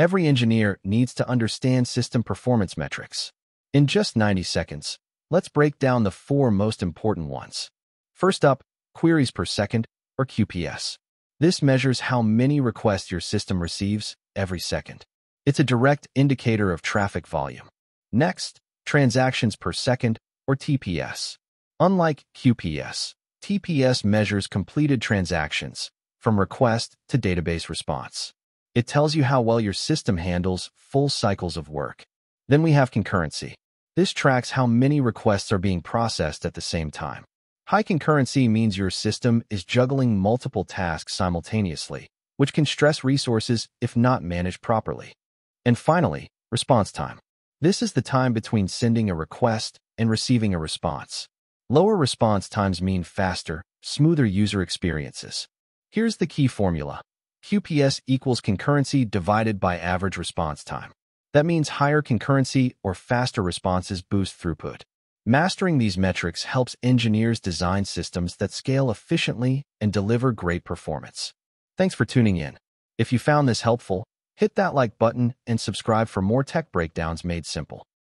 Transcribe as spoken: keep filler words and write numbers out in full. Every engineer needs to understand system performance metrics. In just ninety seconds, let's break down the four most important ones. First up, queries per second, or Q P S. This measures how many requests your system receives every second. It's a direct indicator of traffic volume. Next, transactions per second, or T P S. Unlike Q P S, T P S measures completed transactions, from request to database response. It tells you how well your system handles full cycles of work. Then we have concurrency. This tracks how many requests are being processed at the same time. High concurrency means your system is juggling multiple tasks simultaneously, which can stress resources if not managed properly. And finally, response time. This is the time between sending a request and receiving a response. Lower response times mean faster, smoother user experiences. Here's the key formula. Q P S equals concurrency divided by average response time. That means higher concurrency or faster responses boost throughput. Mastering these metrics helps engineers design systems that scale efficiently and deliver great performance. Thanks for tuning in. If you found this helpful, hit that like button and subscribe for more tech breakdowns made simple.